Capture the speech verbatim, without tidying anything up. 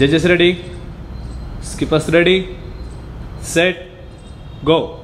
Judges ready? Skippers ready? Set. Go.